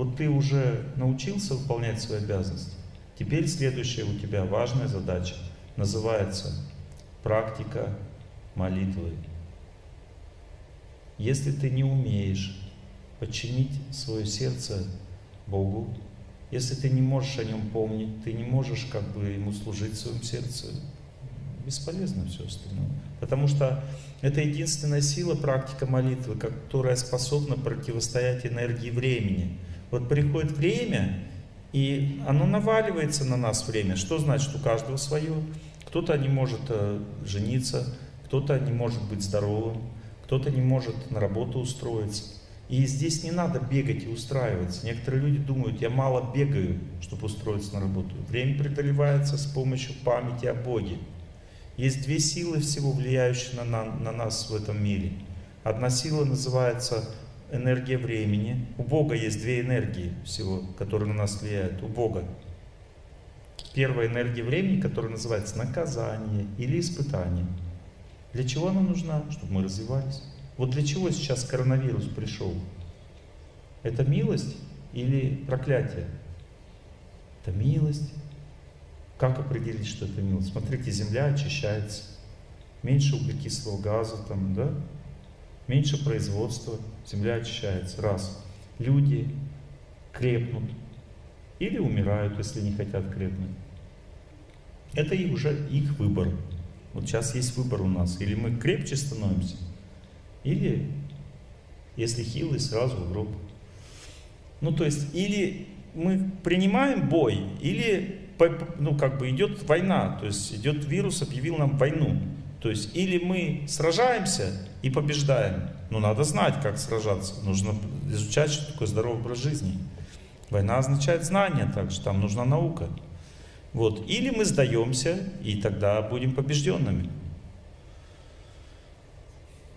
Вот ты уже научился выполнять свои обязанности. Теперь следующая у тебя важная задача называется практика молитвы. Если ты не умеешь подчинить свое сердце Богу, если ты не можешь о Нем помнить, ты не можешь как бы Ему служить в своем сердце, бесполезно все остальное. Потому что это единственная сила, практика молитвы, которая способна противостоять энергии времени. Вот приходит время, и оно наваливается на нас время. Что значит, у каждого свое? Кто-то не может жениться, кто-то не может быть здоровым, кто-то не может на работу устроиться. И здесь не надо бегать и устраиваться. Некоторые люди думают, я мало бегаю, чтобы устроиться на работу. Время преодолевается с помощью памяти о Боге. Есть две силы всего, влияющие на нас в этом мире. Одна сила называется энергия времени. У Бога есть две энергии всего, которые на нас влияют. У Бога. Первая энергия времени, которая называется наказание или испытание. Для чего она нужна? Чтобы мы развивались. Вот для чего сейчас коронавирус пришел? Это милость или проклятие? Это милость. Как определить, что это милость? Смотрите, земля очищается. Меньше углекислого газа, там, да? Меньше производства, земля очищается. Раз. Люди крепнут. Или умирают, если не хотят крепнуть. Это и уже их выбор. Вот сейчас есть выбор у нас. Или мы крепче становимся, или, если хилый, сразу в гроб. Ну, то есть, или мы принимаем бой, или, ну, как бы идет война. То есть, идет вирус, объявил нам войну. То есть, или мы сражаемся и побеждаем. Но надо знать, как сражаться. Нужно изучать, что такое здоровый образ жизни. Война означает знание также, там нужна наука. Вот. Или мы сдаемся, и тогда будем побежденными.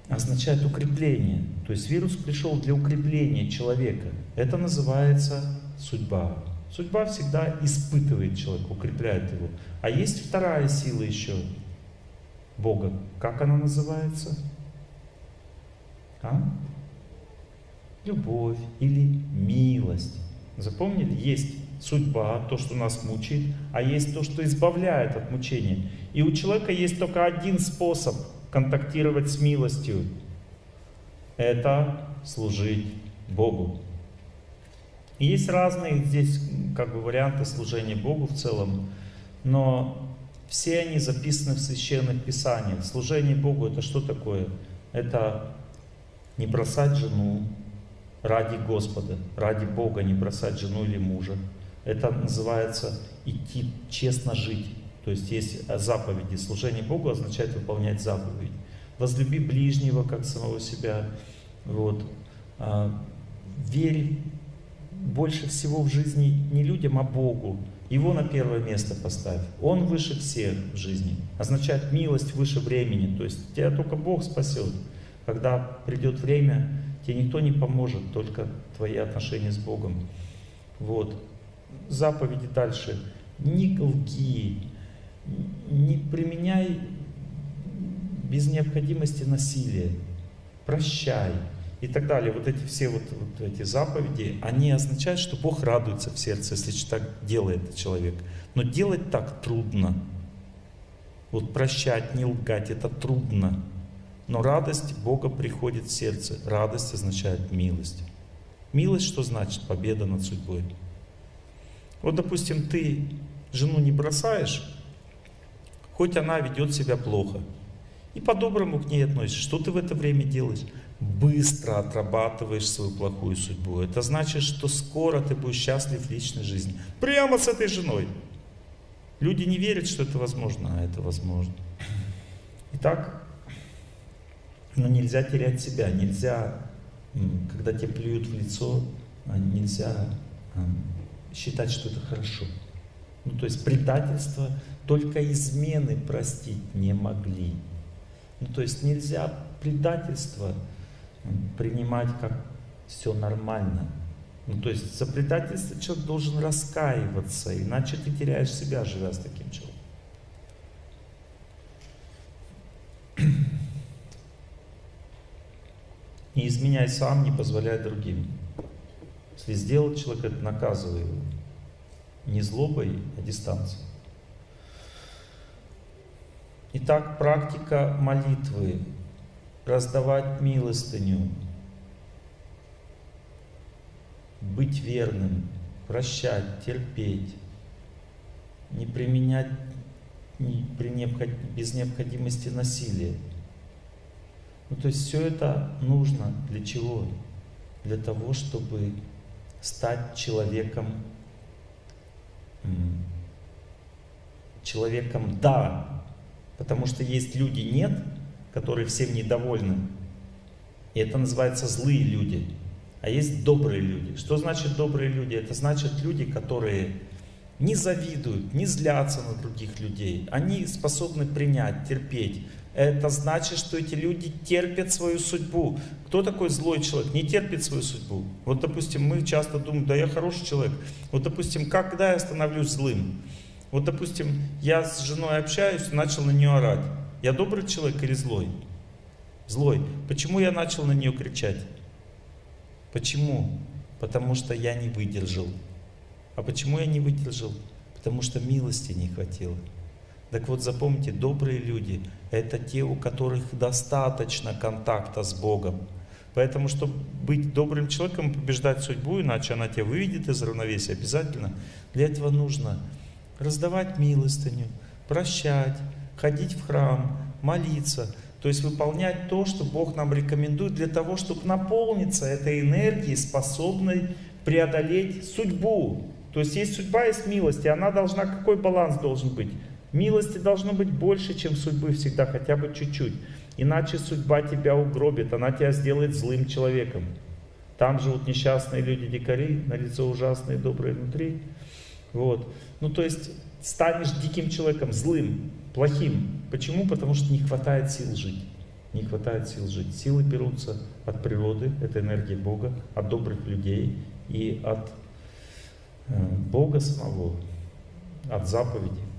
Означает укрепление. То есть вирус пришел для укрепления человека. Это называется судьба. Судьба всегда испытывает человека, укрепляет его. А есть вторая сила еще Бога. Как она называется? Любовь или милость. Запомнили? Есть судьба, то, что нас мучает, а есть то, что избавляет от мучения. И у человека есть только один способ контактировать с милостью. Это служить Богу. И есть разные здесь как бы варианты служения Богу в целом, но все они записаны в священных писаниях. Служение Богу — это что такое? Это не бросать жену ради Господа, ради Бога, не бросать жену или мужа. Это называется идти честно жить. То есть есть заповеди. Служение Богу означает выполнять заповедь. Возлюби ближнего, как самого себя. Вот. Верь больше всего в жизни не людям, а Богу. Его на первое место поставь. Он выше всех в жизни. Означает милость выше времени. То есть тебя только Бог спасет. Когда придет время, тебе никто не поможет, только твои отношения с Богом. Вот. Заповеди дальше. Не лги, не применяй без необходимости насилие, прощай и так далее. Вот эти все вот эти заповеди, они означают, что Бог радуется в сердце, если так делает человек. Но делать так трудно. Вот прощать, не лгать — это трудно. Но радость Бога приходит в сердце. Радость означает милость. Милость что значит? Победа над судьбой. Вот, допустим, ты жену не бросаешь, хоть она ведет себя плохо, и по-доброму к ней относишься. Что ты в это время делаешь? Быстро отрабатываешь свою плохую судьбу. Это значит, что скоро ты будешь счастлив в личной жизни. Прямо с этой женой. Люди не верят, что это возможно, а это возможно. Итак, но нельзя терять себя, нельзя, когда тебе плюют в лицо, нельзя считать, что это хорошо. Ну, то есть предательство, только измены простить не могли. Ну, то есть нельзя предательство принимать как все нормально. Ну, то есть за предательство человек должен раскаиваться, иначе ты теряешь себя, живя с таким человеком. Не изменяй сам, не позволяй другим. Если сделал человек это, наказывай его. Не злобой, а дистанцией. Итак, практика молитвы. Раздавать милостыню. Быть верным. Прощать, терпеть. Не применять без необходимости насилия. Ну, то есть все это нужно для чего? Для того, чтобы стать человеком «да». Потому что есть люди «нет», которые всем недовольны. И это называется злые люди. А есть добрые люди. Что значит добрые люди? Это значит люди, которые не завидуют, не злятся на других людей. Они способны принять, терпеть. Это значит, что эти люди терпят свою судьбу. Кто такой злой человек? Не терпит свою судьбу. Вот, допустим, мы часто думаем, да я хороший человек. Вот, допустим, когда я становлюсь злым? Вот, допустим, я с женой общаюсь, начал на нее орать. Я добрый человек или злой? Злой. Почему я начал на нее кричать? Почему? Потому что я не выдержал. А почему я не выдержал? Потому что милости не хватило. Так вот, запомните, добрые люди — это те, у которых достаточно контакта с Богом. Поэтому, чтобы быть добрым человеком, побеждать судьбу, иначе она тебя выведет из равновесия обязательно, для этого нужно раздавать милостыню, прощать, ходить в храм, молиться. То есть выполнять то, что Бог нам рекомендует, для того, чтобы наполниться этой энергией, способной преодолеть судьбу. То есть есть судьба, есть милость, и она должна, какой баланс должен быть? Милости должно быть больше, чем судьбы всегда, хотя бы чуть-чуть. Иначе судьба тебя угробит, она тебя сделает злым человеком. Там живут несчастные люди-дикари, налицо ужасные, добрые внутри. Вот. Ну то есть станешь диким человеком, злым, плохим. Почему? Потому что не хватает сил жить. Не хватает сил жить. Силы берутся от природы, это энергия Бога, от добрых людей и от Бога самого, от заповедей.